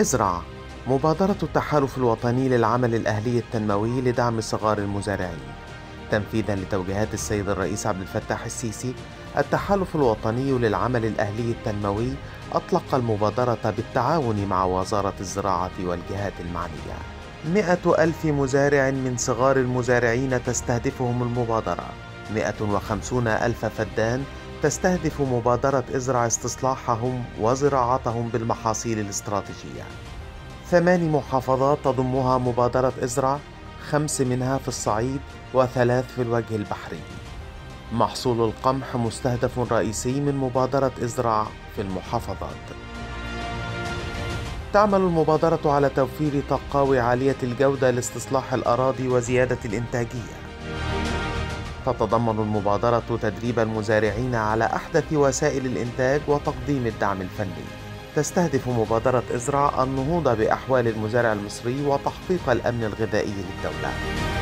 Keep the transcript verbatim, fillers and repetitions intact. أزرع، مبادرة التحالف الوطني للعمل الأهلي التنموي لدعم صغار المزارعين. تنفيذا لتوجيهات السيد الرئيس عبد الفتاح السيسي، التحالف الوطني للعمل الأهلي التنموي أطلق المبادرة بالتعاون مع وزارة الزراعة والجهات المعنية. مئة ألف مزارع من صغار المزارعين تستهدفهم المبادرة، مئة وخمسين ألف فدان تستهدف مبادرة أزرع استصلاحهم وزراعتهم بالمحاصيل الاستراتيجية. ثمان محافظات تضمها مبادرة أزرع، خمس منها في الصعيد وثلاث في الوجه البحري. محصول القمح مستهدف رئيسي من مبادرة أزرع في المحافظات. تعمل المبادرة على توفير تقاوي عالية الجودة لاستصلاح الأراضي وزيادة الإنتاجية. تتضمن المبادرة تدريب المزارعين على أحدث وسائل الإنتاج وتقديم الدعم الفني. تستهدف مبادرة أزرع النهوض بأحوال المزارع المصري وتحقيق الأمن الغذائي للدولة.